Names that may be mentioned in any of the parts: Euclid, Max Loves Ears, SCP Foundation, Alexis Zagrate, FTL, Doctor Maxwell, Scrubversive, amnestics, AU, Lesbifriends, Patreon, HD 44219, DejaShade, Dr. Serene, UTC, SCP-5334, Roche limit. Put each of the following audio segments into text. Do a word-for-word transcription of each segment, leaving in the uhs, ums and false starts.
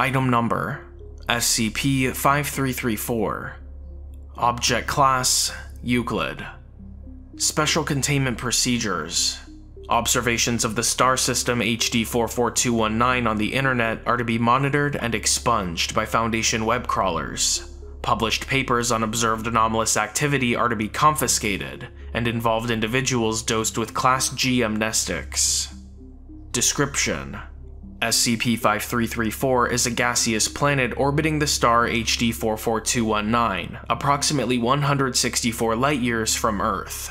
Item Number: S C P fifty-three thirty-four. Object Class: Euclid. Special Containment Procedures: Observations of the star system H D four four two one nine on the internet are to be monitored and expunged by Foundation web crawlers. Published papers on observed anomalous activity are to be confiscated, and involved individuals dosed with Class G amnestics. Description: S C P fifty-three thirty-four is a gaseous planet orbiting the star H D four four two one nine, approximately one hundred sixty-four light-years from Earth.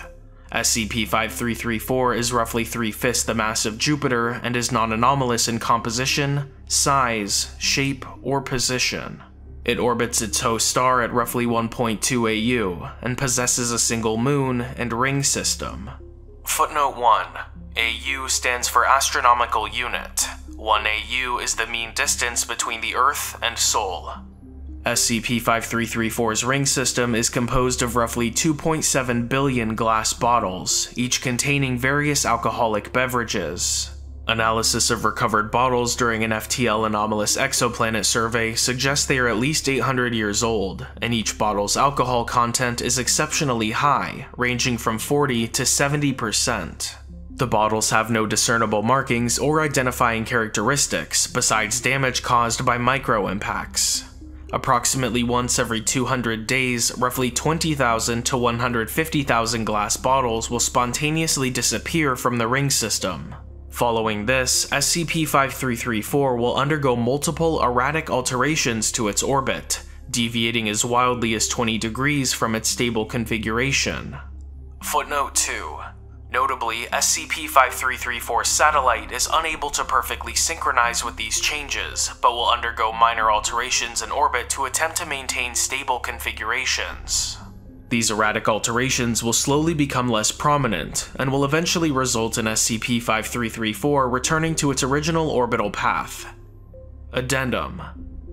S C P fifty-three thirty-four is roughly three-fifths the mass of Jupiter and is non-anomalous in composition, size, shape, or position. It orbits its host star at roughly one point two A U, and possesses a single moon and ring system. Footnote one. A U stands for Astronomical Unit. one A U is the mean distance between the Earth and Sol. S C P fifty-three thirty-four's ring system is composed of roughly two point seven billion glass bottles, each containing various alcoholic beverages. Analysis of recovered bottles during an F T L anomalous exoplanet survey suggests they are at least eight hundred years old, and each bottle's alcohol content is exceptionally high, ranging from forty to seventy percent. The bottles have no discernible markings or identifying characteristics, besides damage caused by micro-impacts. Approximately once every two hundred days, roughly twenty thousand to one hundred fifty thousand glass bottles will spontaneously disappear from the ring system. Following this, S C P fifty-three thirty-four will undergo multiple erratic alterations to its orbit, deviating as wildly as twenty degrees from its stable configuration. Footnote two. Notably, S C P fifty-three thirty-four's satellite is unable to perfectly synchronize with these changes, but will undergo minor alterations in orbit to attempt to maintain stable configurations. These erratic alterations will slowly become less prominent, and will eventually result in S C P fifty-three thirty-four returning to its original orbital path. Addendum.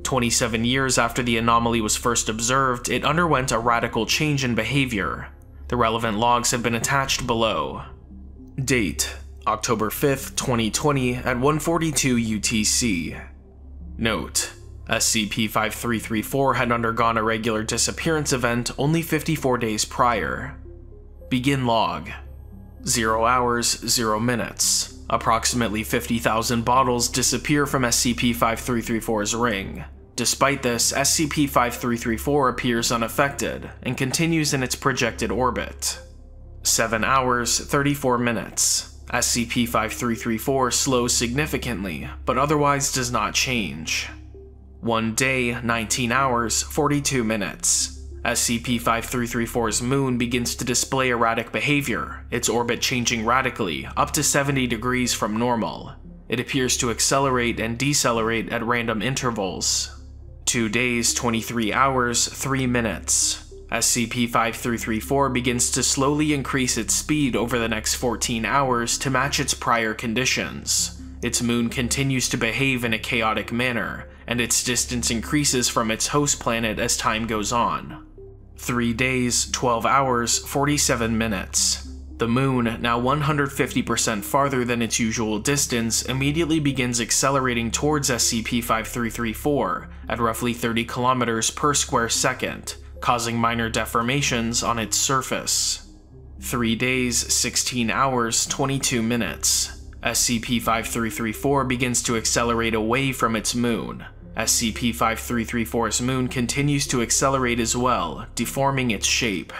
twenty-seven years after the anomaly was first observed, it underwent a radical change in behavior. The relevant logs have been attached below. Date: October fifth, twenty twenty at one forty-two U T C. Note: S C P fifty-three thirty-four had undergone a regular disappearance event only fifty-four days prior. Begin log. zero hours, zero minutes. Approximately fifty thousand bottles disappear from S C P fifty-three thirty-four's ring. Despite this, S C P fifty-three thirty-four appears unaffected, and continues in its projected orbit. seven hours, thirty-four minutes. S C P fifty-three thirty-four slows significantly, but otherwise does not change. one day, nineteen hours, forty-two minutes. S C P fifty-three thirty-four's moon begins to display erratic behavior, its orbit changing radically, up to seventy degrees from normal. It appears to accelerate and decelerate at random intervals. two days, twenty-three hours, three minutes. S C P fifty-three thirty-four begins to slowly increase its speed over the next fourteen hours to match its prior conditions. Its moon continues to behave in a chaotic manner, and its distance increases from its host planet as time goes on. three days, twelve hours, forty-seven minutes. The moon, now one hundred fifty percent farther than its usual distance, immediately begins accelerating towards S C P fifty-three thirty-four at roughly thirty kilometers per square second, causing minor deformations on its surface. three days, sixteen hours, twenty-two minutes. S C P fifty-three thirty-four begins to accelerate away from its moon. S C P fifty-three thirty-four's moon continues to accelerate as well, deforming its shape.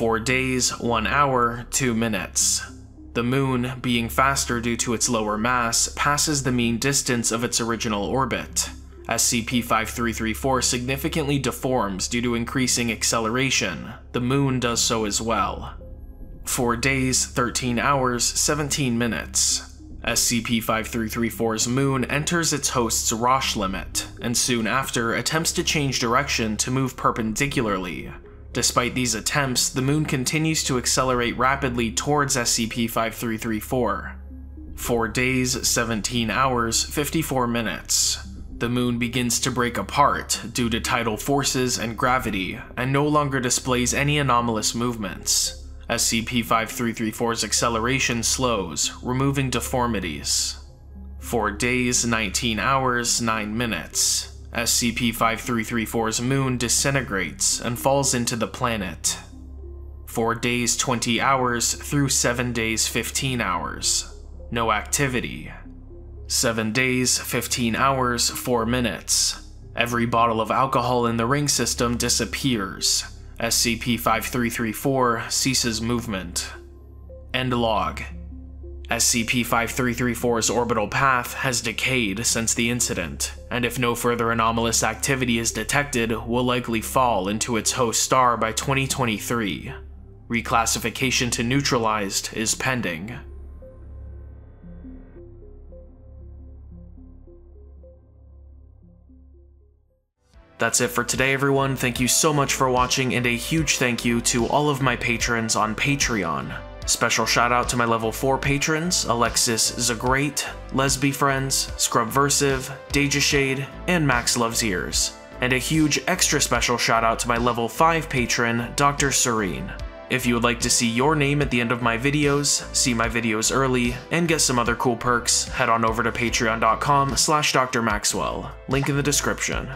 four days, one hour, two minutes. The moon, being faster due to its lower mass, passes the mean distance of its original orbit. S C P fifty-three thirty-four significantly deforms due to increasing acceleration. The moon does so as well. four days, thirteen hours, seventeen minutes. S C P fifty-three thirty-four's moon enters its host's Roche limit, and soon after attempts to change direction to move perpendicularly. Despite these attempts, the moon continues to accelerate rapidly towards S C P fifty-three thirty-four. four days, seventeen hours, fifty-four minutes. The moon begins to break apart due to tidal forces and gravity, and no longer displays any anomalous movements. S C P fifty-three thirty-four's acceleration slows, removing deformities. four days, nineteen hours, nine minutes. S C P fifty-three thirty-four's moon disintegrates and falls into the planet. four days, twenty hours through seven days, fifteen hours. No activity. seven days, fifteen hours, four minutes. Every bottle of alcohol in the ring system disappears. S C P fifty-three thirty-four ceases movement. End log. S C P fifty-three thirty-four's orbital path has decayed since the incident, and if no further anomalous activity is detected, will likely fall into its host star by twenty twenty-three. Reclassification to neutralized is pending. That's it for today, everyone. Thank you so much for watching, and a huge thank you to all of my patrons on Patreon. Special shout out to my level four patrons, Alexis Zagrate, Lesbifriends, Scrubversive, DejaShade, and Max Loves Ears. And a huge extra special shout out to my level five patron, Doctor Serene. If you would like to see your name at the end of my videos, see my videos early, and get some other cool perks, head on over to patreon dot com slash Doctor Maxwell, link in the description.